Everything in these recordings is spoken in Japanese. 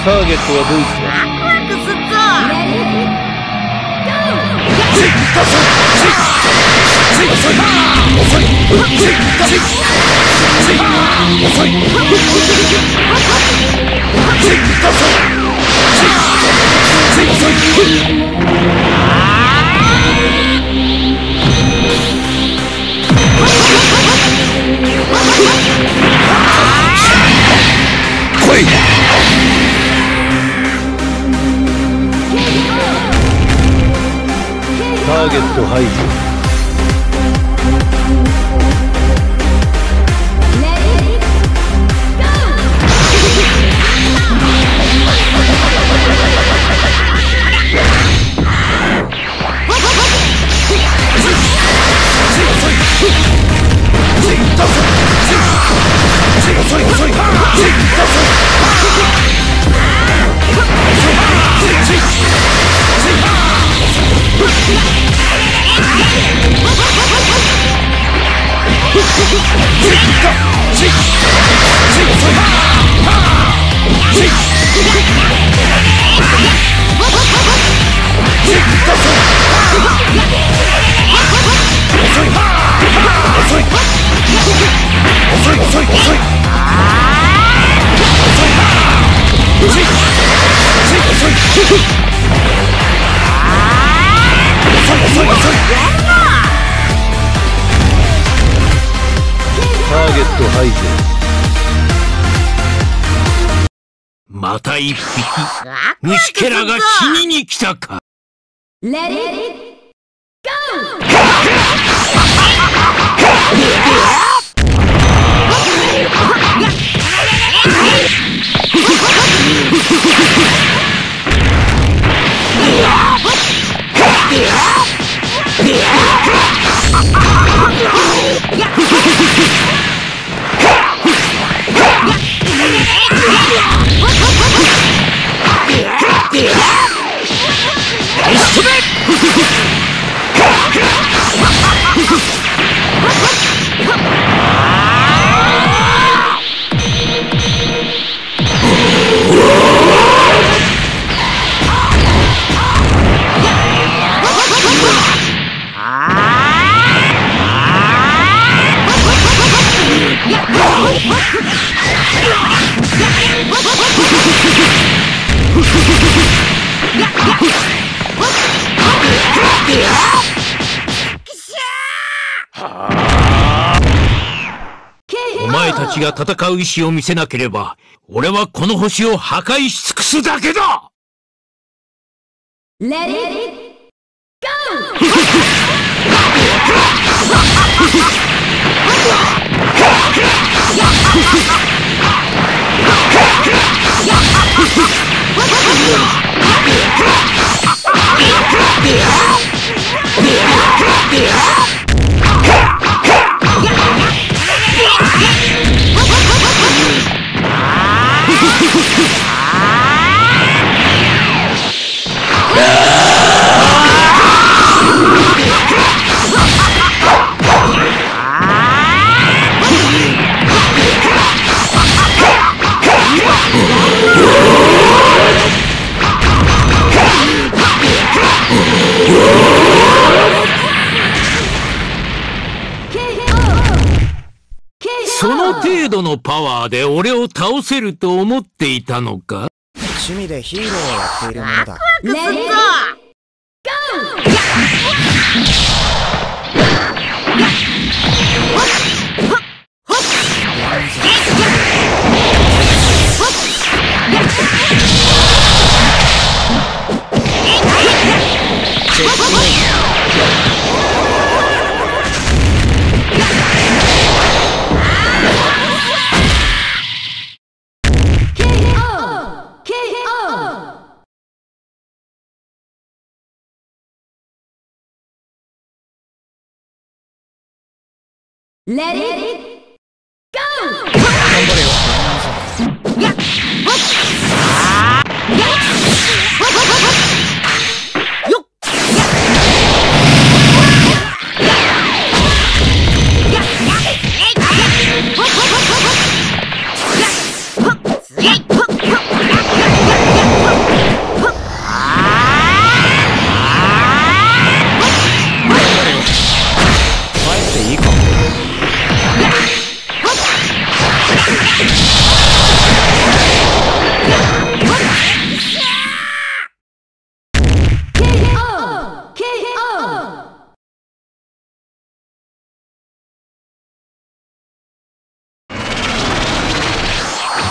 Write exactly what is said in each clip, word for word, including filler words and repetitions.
ターゲットはドイツだ。ワクワクすっぞ。来い！ターゲット排除。また一匹虫けらが死にに来たか。レディーゴー。お前たちが戦う意志を見せなければ、俺はこの星を破壊し尽くすだけだ！レディーゴー！程度のパワーで俺を倒せると思っていたのか。趣味でヒーローをやっているものだ。レディーゴー！レディーゴー！頑張れよ。よっ！スーパーサイヤ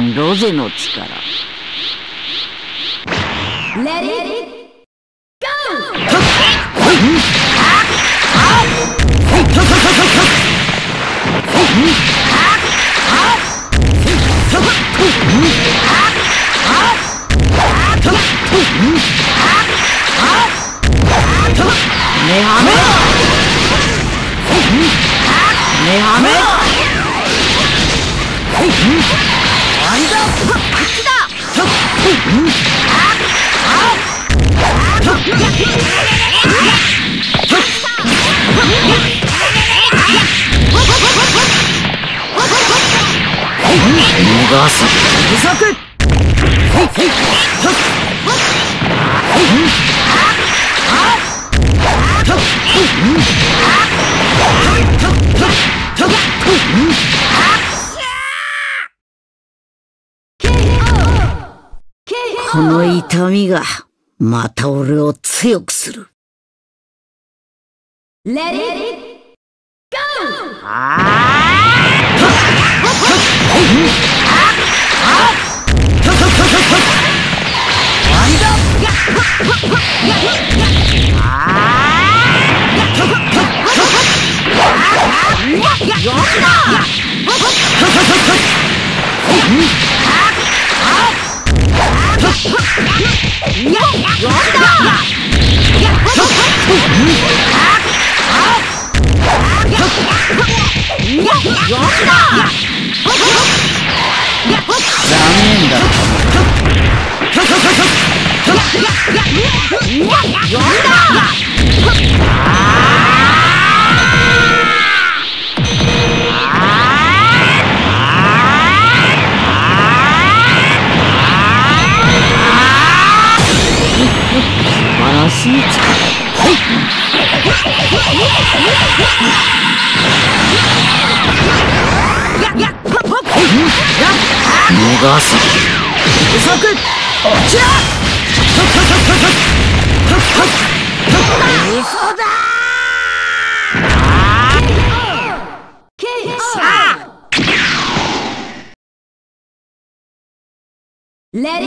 人ロゼの力。レディーこの痛みがまた俺を強くする。レディーゴー！残念だったな。素晴らしい力。Let it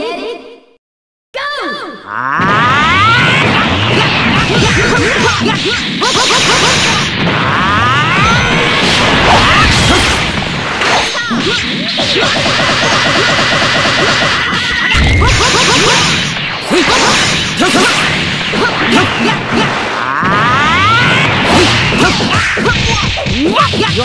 go! Let it go!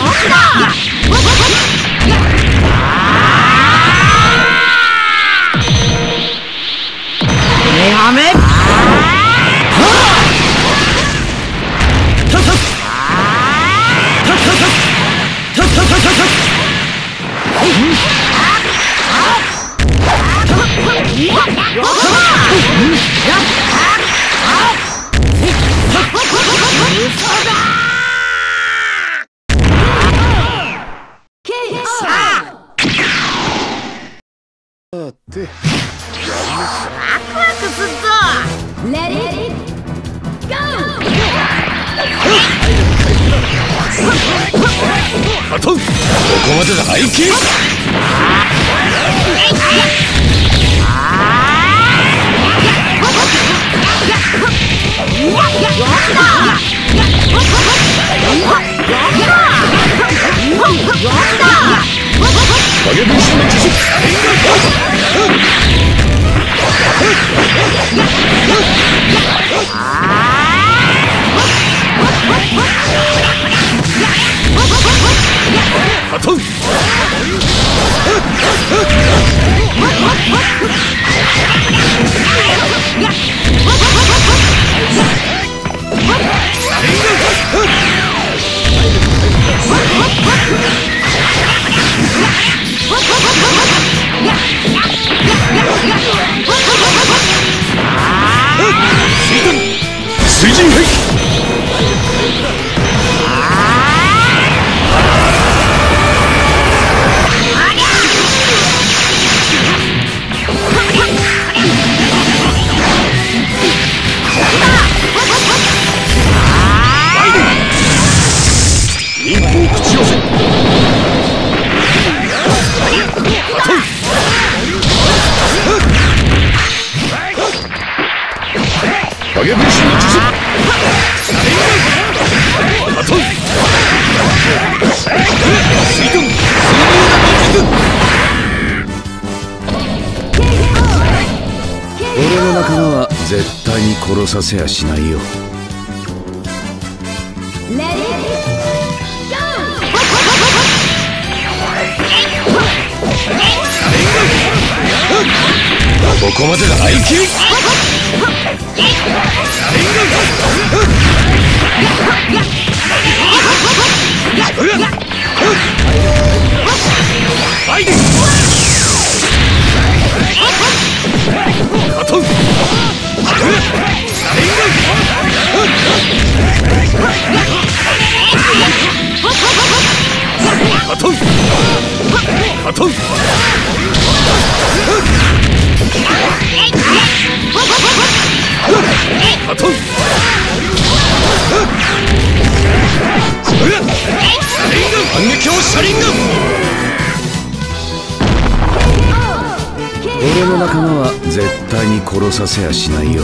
Let's go! 影分身の術バトン水遁水流の魔術。俺の仲間は絶対に殺させやしないよ。ここまでだ。耐久カトン反撃を車輪が。俺の仲間は絶対に殺させやしないよ。